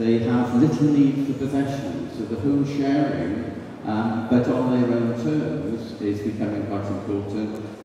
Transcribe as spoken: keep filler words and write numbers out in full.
They have little need for possession, so the whole sharing, um, but on their own terms, is becoming quite important.